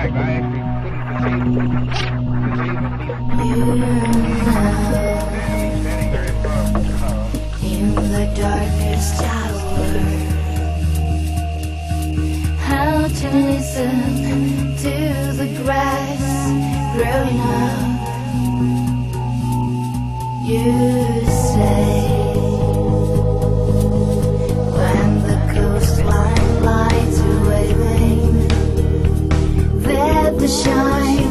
fact, I actually couldn't conceive standing there in front of in the darkest hour, how to listen to the grass growing up. You say shine.